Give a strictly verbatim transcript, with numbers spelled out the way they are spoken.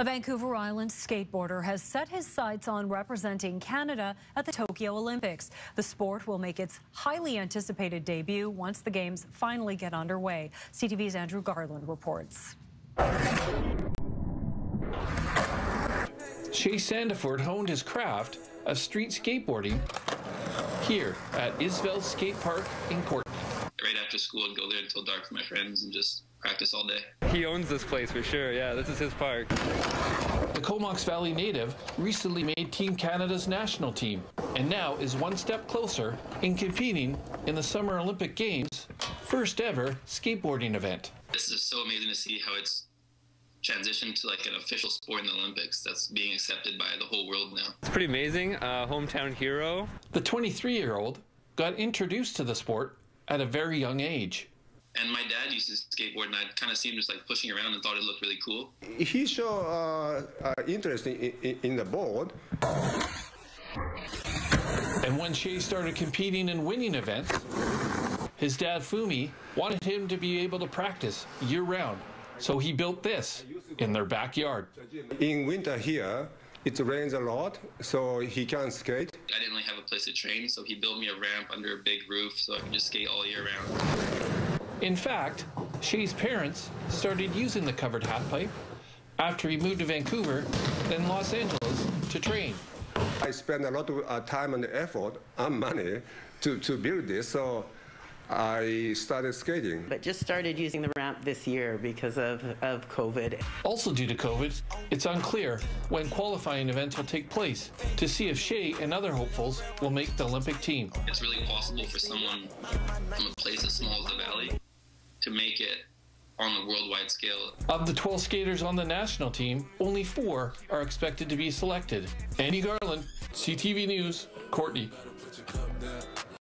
A Vancouver Island skateboarder has set his sights on representing Canada at the Tokyo Olympics. The sport will make its highly anticipated debut once the games finally get underway. C T V's Andrew Garland reports. Shay Sandiford honed his craft of street skateboarding here at Isvel Skatepark in Courtenay. Right after school, I'd go there until dark with my friends and just practice all day. He owns this place for sure. Yeah, this is his park. The Comox Valley native recently made Team Canada's national team and now is one step closer in competing in the Summer Olympic Games' first ever skateboarding event. This is so amazing to see how it's transition to like an official sport in the Olympics that's being accepted by the whole world now. It's pretty amazing. Uh, hometown hero. The twenty-three-year-old got introduced to the sport at a very young age. And my dad used to skateboard, and I kind of seen him just like pushing around and thought it looked really cool. He showed uh, uh, interest in, in, in the board. And when Shay started competing and winning events, his dad Fumi wanted him to be able to practice year-round. So he built this in their backyard. In winter here, it rains a lot, so he can't skate. I didn't really have a place to train, so he built me a ramp under a big roof so I could just skate all year round. In fact, Shay's parents started using the covered half pipe after he moved to Vancouver, then Los Angeles, to train. I spent a lot of time and effort and money to, to build this, so I started skating. But just started using the ramp this year because of, of COVID. Also due to COVID, it's unclear when qualifying events will take place to see if Shay and other hopefuls will make the Olympic team. It's really possible for someone from a place as small as the Valley to make it on the worldwide scale. Of the twelve skaters on the national team, only four are expected to be selected. Andy Garland, C T V News, Courtenay.